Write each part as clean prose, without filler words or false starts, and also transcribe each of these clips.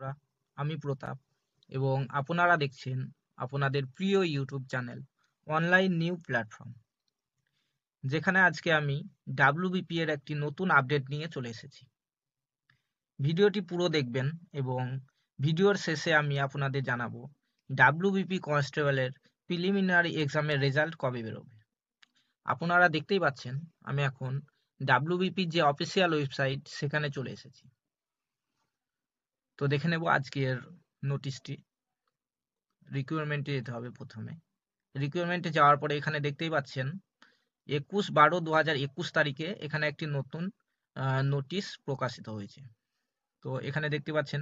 বন্ধুরা আমি প্রতাপ এবং আপনারা দেখছেন আপনাদের প্রিয় YouTube channel online new platform যেখানে আজকে আমি WBP এর একটি নতুন আপডেট নিয়ে চলে এসেছি। ভিডিওটি পুরো দেখবেন এবং ভিডিওর শেষে আমি আপনাদের জানাবো WBP কনস্টেবলের প্রিলিমিনারি এক্সামের রেজাল্ট কবে বেরোবে। আপনারা দেখতেই পাচ্ছেন আমি এখন WBP যে অফিসিয়াল ওয়েবসাইট সেখানে চলে এসেছি। তো দেখে নেব আজকের নোটিশটি। রিকোয়ারমেন্টে যেতে হবে, প্রথমে রিকোয়ারমেন্টে যাওয়ার পরে এখানে দেখতেই পাচ্ছেন 21/12/2021 তারিখে এখানে একটি নতুন নোটিশ প্রকাশিত হয়েছে। তো এখানে দেখতে পাচ্ছেন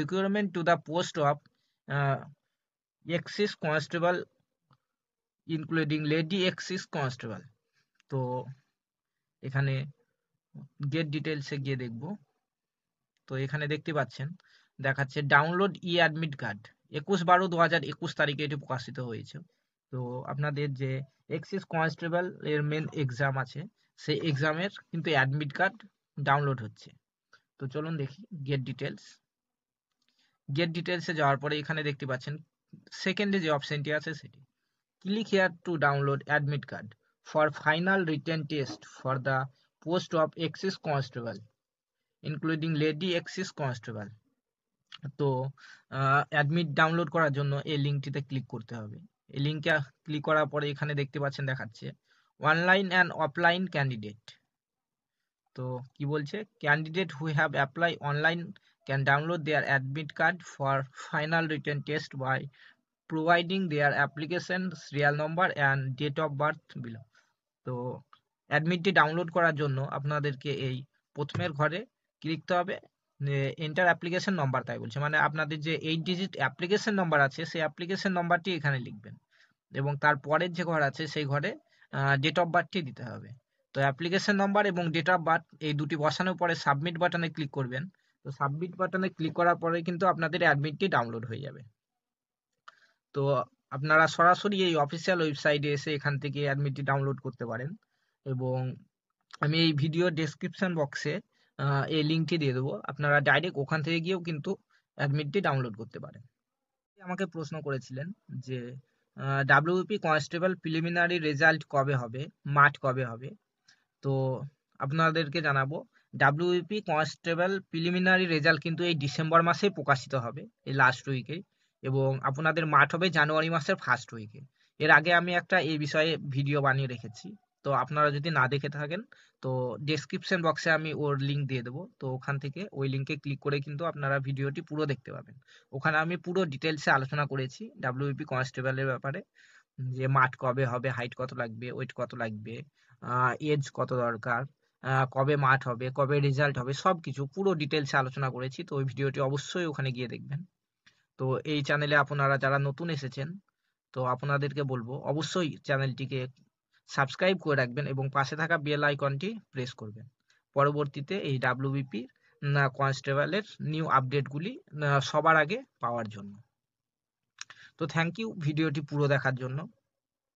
requirement to the post of excise constable including lady excise constable. তো এখানে গেট ডিটেলসে গিয়ে দেখব। তো এখানে দেখতে পাচ্ছেন দেখাচ্ছে ডাউনলোড অ্যাডমিট কার্ড 21/12/2021 তারিখে এটি প্রকাশিত হয়েছে। তো আপনাদের যে এক্সিস কনস্টেবল এর মেন এক্সাম আছে সেই এক্সামের কিন্তু অ্যাডমিট কার্ড ডাউনলোড হচ্ছে। তো চলুন দেখি গেট ডিটেলস। গেট ডিটেলসে যাওয়ার পরে এখানে দেখতে পাচ্ছেন সেকেন্ডে যে অপশনটি আছে সেটি click here to download admit card for final written test for the post of excise constable including lady excise constable. তো অ্যাডমিট ডাউনলোড করার জন্য এই লিঙ্কটিতে ক্লিক করতে হবে। এই লিঙ্কে ক্লিক করার পরে এখানে দেখতে পাচ্ছেন দেখাচ্ছে অনলাইন অ্যান্ড অফলাইন ক্যান্ডিডেট। তো কি বলছে, candidate who have apply online can download their admit card for final written test by providing their application serial number and date of birth below. তো অ্যাডমিটটি ডাউনলোড করার জন্য আপনাদেরকে এই প্রথমের ঘরে ক্লিক করতে হবে, এন্টার অ্যাপ্লিকেশন নাম্বার। তাই বলছে মানে আপনাদের যে 8 ডিজিট অ্যাপ্লিকেশন নাম্বার আছে সেই অ্যাপ্লিকেশন নাম্বারটি এখানে লিখবেন এবং তার পরের যে ঘর আছে সেই ঘরে ডেট অফ বার্থটি দিতে হবে। তো অ্যাপ্লিকেশন নাম্বার এবং ডেট অফ বার্থ এই দুটি বসানোর পরে সাবমিট বাটনে ক্লিক করবেন। তো সাবমিট বাটনে ক্লিক করার পরে কিন্তু আপনাদের অ্যাডমিটটি ডাউনলোড হয়ে যাবে। তো আপনারা সরাসরি এই অফিসিয়াল ওয়েবসাইটে এসে এখান থেকে অ্যাডমিটটি ডাউনলোড করতে পারেন এবং আমি এই ভিডিও ডেসক্রিপশন বক্সে এই লিঙ্কটি দিয়ে দেবো, আপনারা ডাইরেক্ট ওখান থেকে গিয়েও কিন্তু অ্যাডমিটটি ডাউনলোড করতে পারেন। আমাকে প্রশ্ন করেছিলেন যে WBP কনস্টেবল প্রিলিমিনারি রেজাল্ট কবে হবে, মাঠ কবে হবে। তো আপনাদেরকে জানাবো WBP কনস্টেবল প্রিলিমিনারি রেজাল্ট কিন্তু এই ডিসেম্বর মাসে প্রকাশিত হবে, এই লাস্ট উইকে, এবং আপনাদের মাঠ হবে জানুয়ারি মাসের ফার্স্ট উইকে। এর আগে আমি একটা এই বিষয়ে ভিডিও বানিয়ে রেখেছি, তো আপনারা যদি না দেখে থাকেন তো ডেসক্রিপশন বক্সে আমি ওর লিঙ্ক দিয়ে দেবো। তো ওখান থেকে ওই লিঙ্কে ক্লিক করে কিন্তু আপনারা ভিডিওটি পুরো দেখতে পাবেন। ওখানে আমি পুরো ডিটেলসে আলোচনা করেছি WBP কনস্টেবলের ব্যাপারে, যে মাঠ কবে হবে, হাইট কত লাগবে, ওয়েট কত লাগবে, এজ কত দরকার, কবে মাঠ হবে, কবে রেজাল্ট হবে, সব কিছু পুরো ডিটেলসে আলোচনা করেছি। তো ওই ভিডিওটি অবশ্যই ওখানে গিয়ে দেখবেন। তো এই চ্যানেলে আপনারা যারা নতুন এসেছেন তো আপনাদেরকে বলবো অবশ্যই চ্যানেলটিকে সাবস্ক্রাইব করে রাখবেন এবং পাশে থাকা বেল আইকনটি প্রেস করবেন। পরবর্তীতে এই WBP কনস্টেবলের নিউ আপডেটগুলি সবার আগে পাওয়ার জন্য। তো থ্যাংক ইউ ভিডিওটি পুরো দেখার জন্য।